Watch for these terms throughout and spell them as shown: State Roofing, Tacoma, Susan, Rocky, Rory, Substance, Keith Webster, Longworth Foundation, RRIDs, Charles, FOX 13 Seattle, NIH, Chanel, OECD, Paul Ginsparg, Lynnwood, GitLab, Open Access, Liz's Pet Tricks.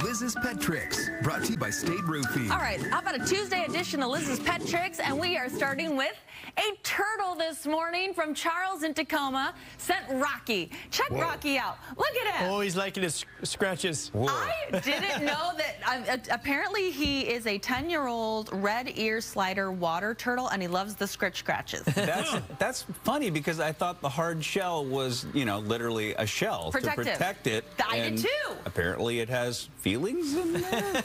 Liz's Pet Tricks, brought to you by State Roofing. All right, how about a Tuesday edition of Liz's Pet Tricks, and we are starting with a turtle this morning from Charles in Tacoma, sent Rocky. Check Whoa. Rocky out. Look at him. Oh, he's liking his scratches. Whoa. I didn't know that. Apparently, he is a 10-year-old red ear slider water turtle, and he loves the scratches. That's funny, because I thought the hard shell was, you know, literally a shell to protect it. I did too. Apparently, it has feelings in there.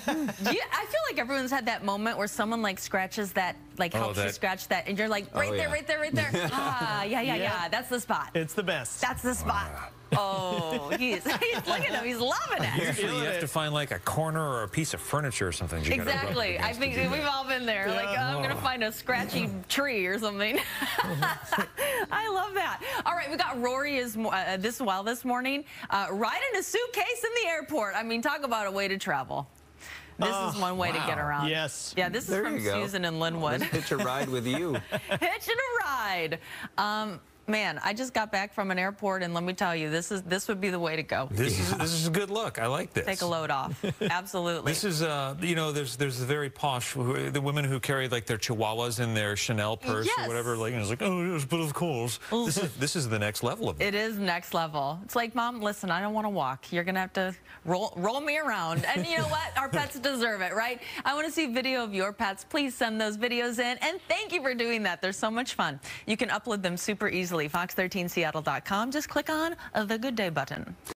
I feel like everyone's had that moment where someone like scratches that, like helps you scratch that, and you're like, right there. Yeah. That's the spot. It's the best. That's the spot. Oh, he's looking at him. He's loving it. Usually you have to find like a corner or a piece of furniture or something. Exactly. I think we've all been there. Yeah. Like, oh, I'm going to find a scratchy tree or something. I love that. All right, we got Rory this morning riding a suitcase in the airport. I mean, talk about a way to travel. This is one way to get around. Yes. Yeah, this there is from Susan and Lynnwood. Hitch a ride with you. Hitching a ride. Man, I just got back from an airport, and let me tell you, this would be the way to go. This is a good look. I like this. Take a load off. Absolutely. This is you know, there's the very posh the women who carry like their chihuahuas in their Chanel purse or whatever, like, and it's like, oh yes, but of course. This is the next level of it. It is next level. It's like, Mom, listen, I don't want to walk. You're gonna have to roll me around. And you know what? Our pets deserve it, right? I want to see video of your pets. Please send those videos in, and thank you for doing that. They're so much fun. You can upload them super easily. FOX13Seattle.com. Just click on the Good Day button.